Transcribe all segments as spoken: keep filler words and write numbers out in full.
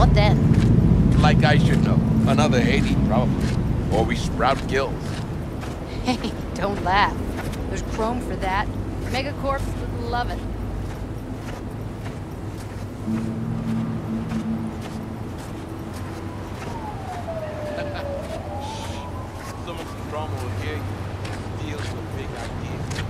What then? Like I should know. Another Haiti, probably. Or we sprout gills. Hey, don't laugh. There's chrome for that. Megacorps would love it. Some of the drama will hear you. Deals with big ideas.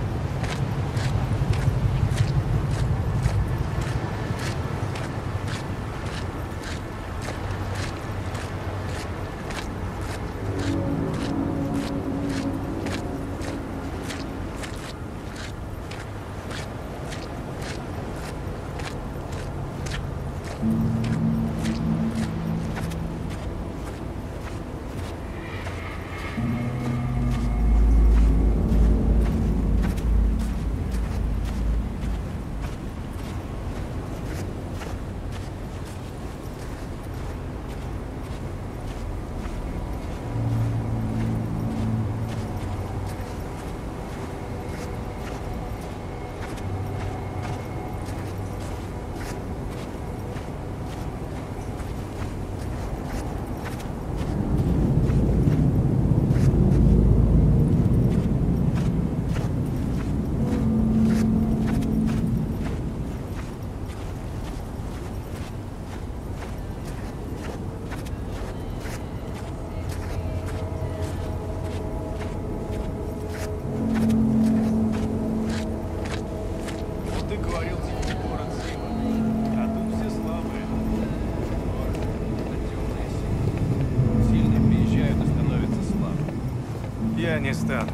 Не стану.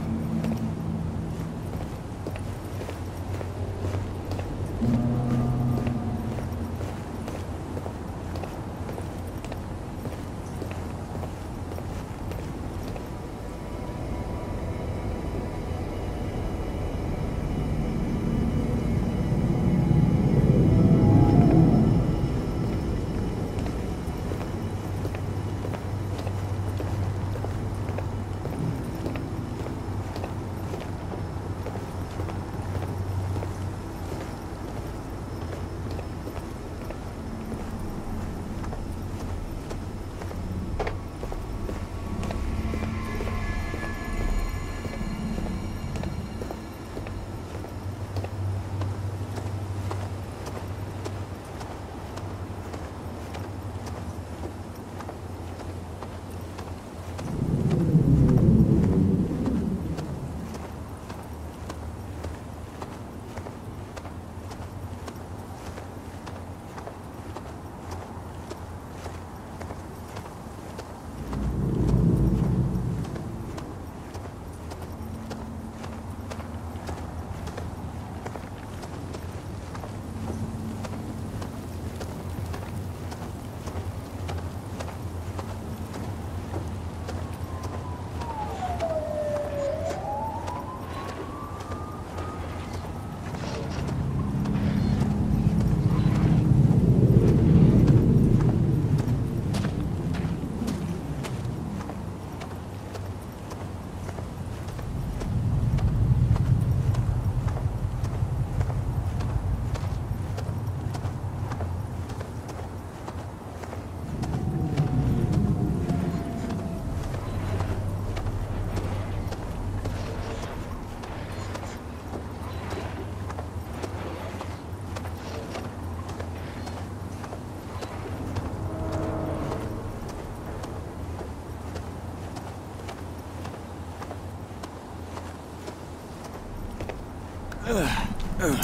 Ugh. Ugh.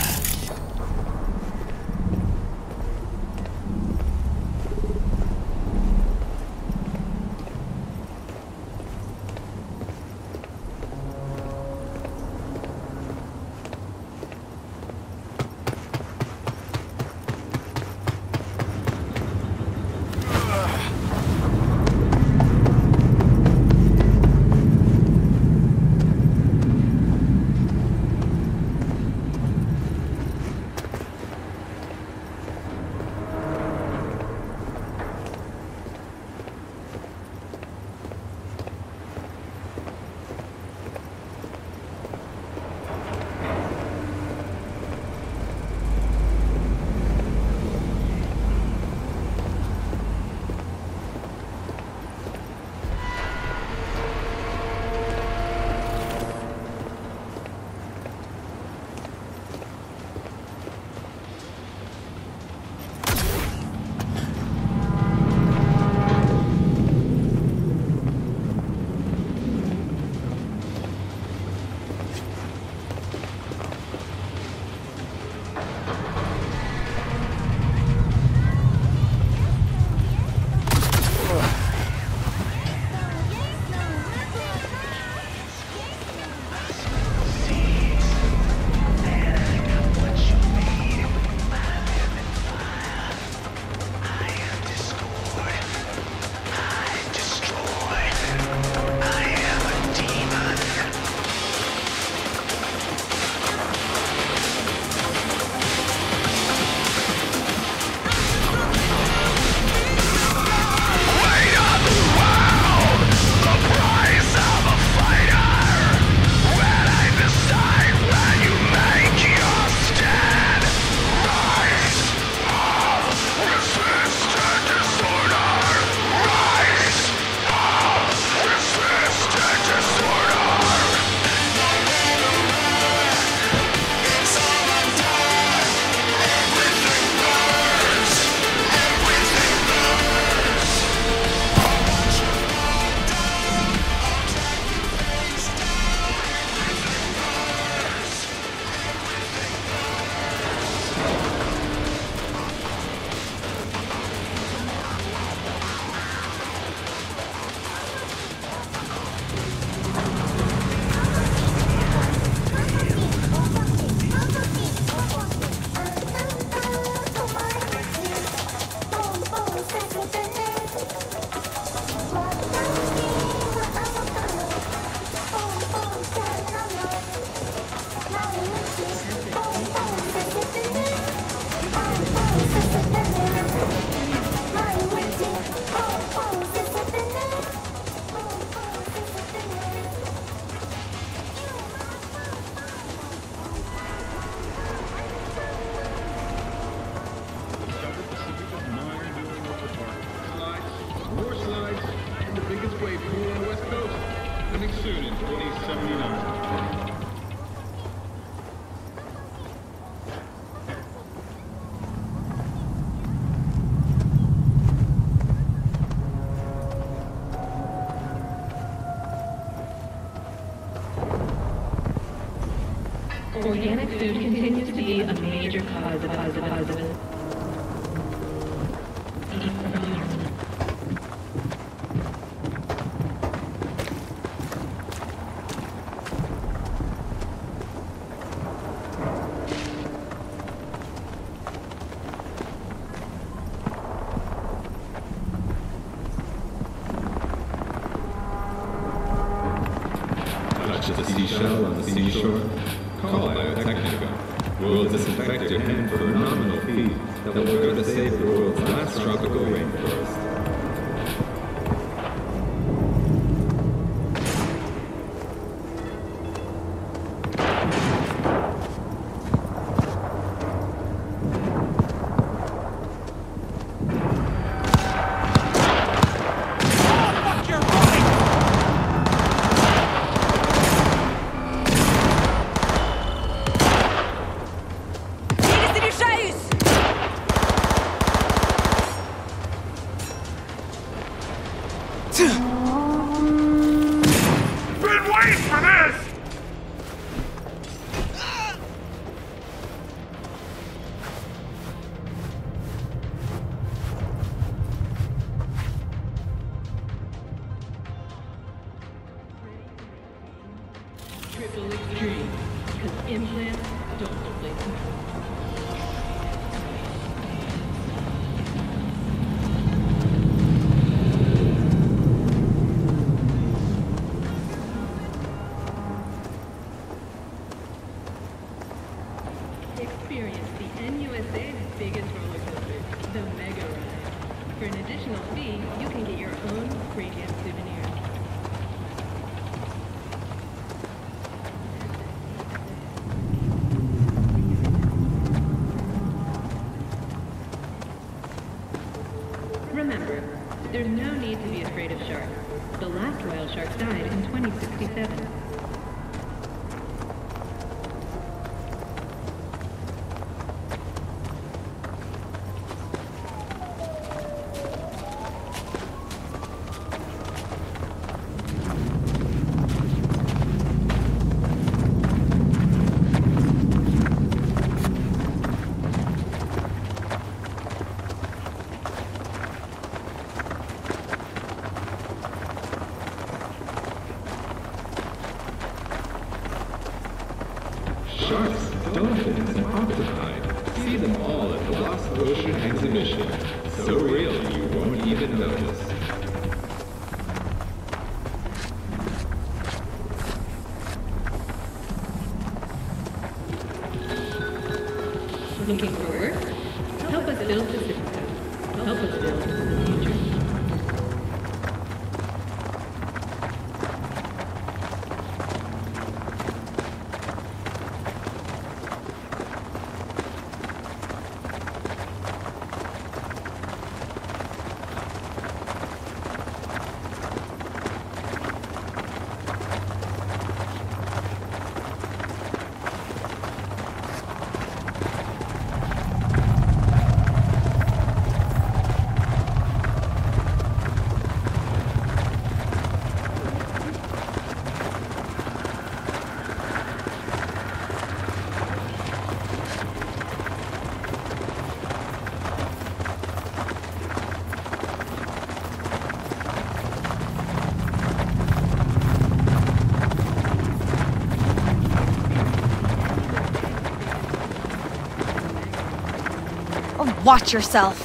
wave pool on the west coast. Coming soon in twenty seventy-nine. Organic food continues to be a major cause of positive. A touch of the seashell on the seashore. Call Biotechnica. We'll disinfect your hand for a nominal fee that will go to save the world's last tropical rainforest. Triple extreme, because implants don't replace control. Experience the N U S A's biggest roller coaster, the Mega Ride. For an additional fee, you can get your own premium souvenir. Remember, there's no need to be afraid of sharks. The last royal shark died in twenty sixty-seven. Sharks, dolphins, and octopi. See them all at the Lost Ocean Exhibition. So real you won't even notice. Looking for work? Help us build Pacifica. Help us build the future. Watch yourself.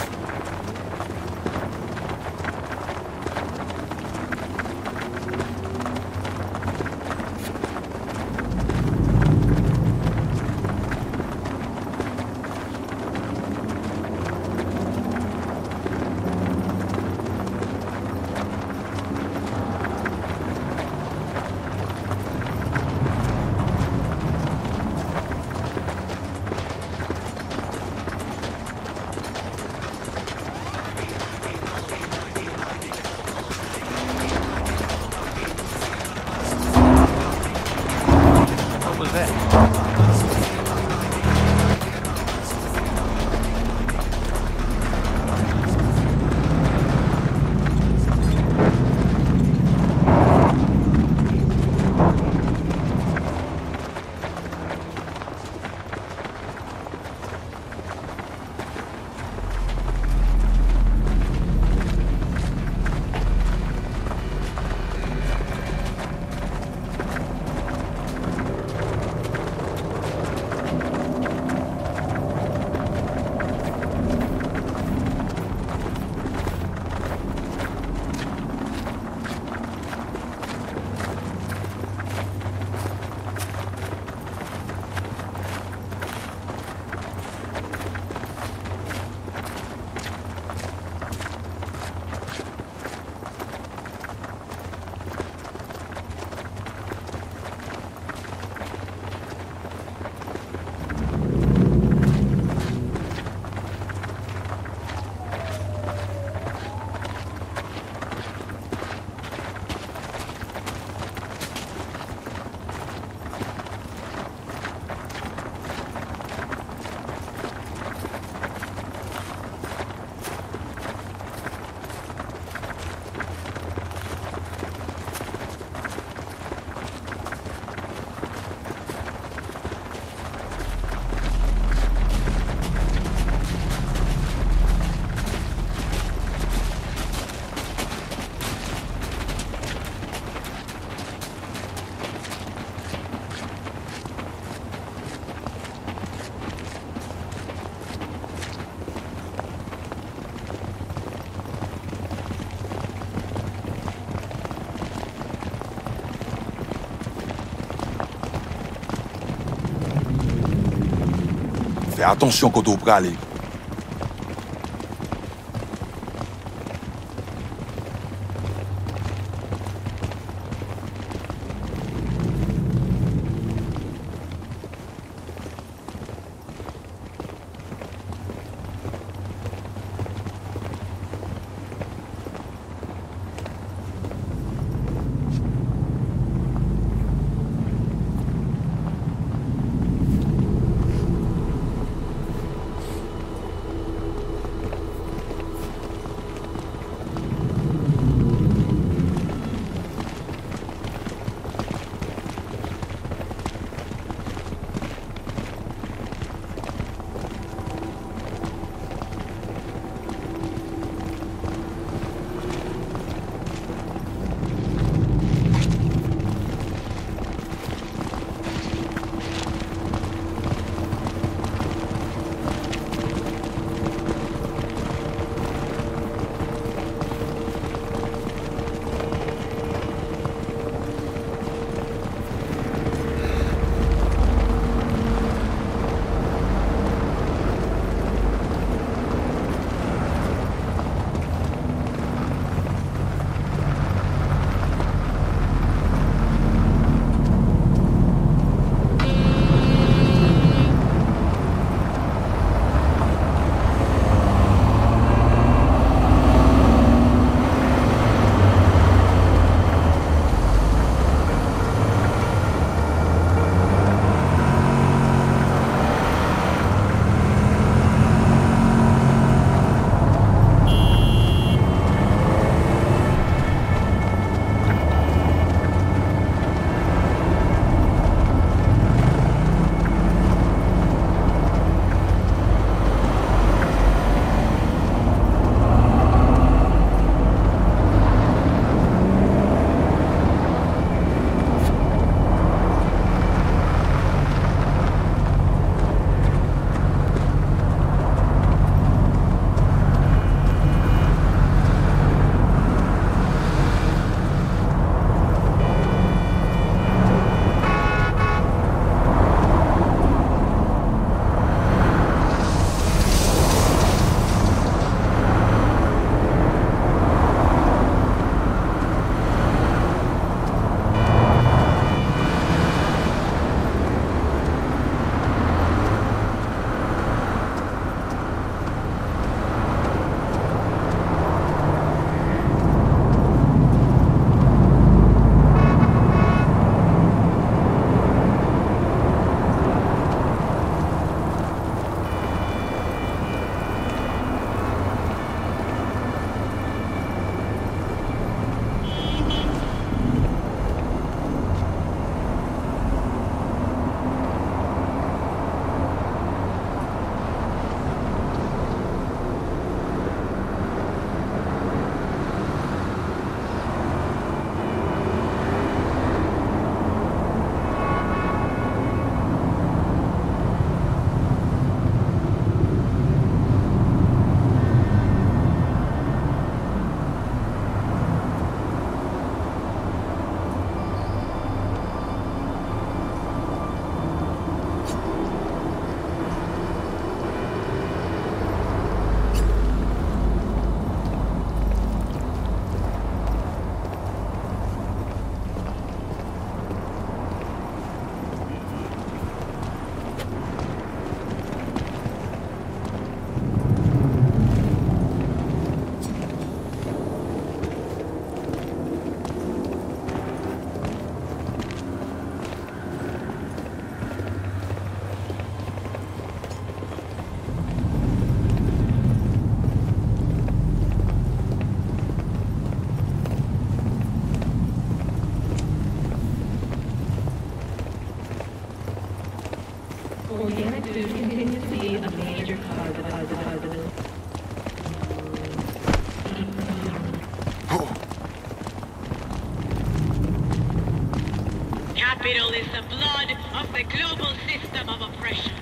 Fais attention quand on peut aller. Capital is the blood of the global system of oppression.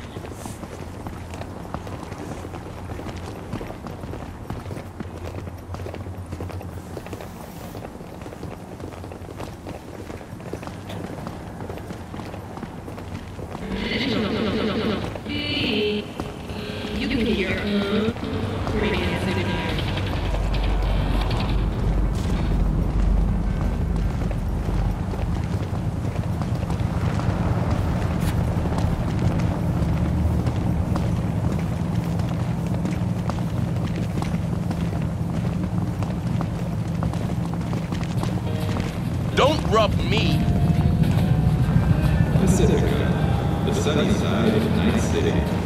Don't rub me! Pacifica, the sunny side of Night City.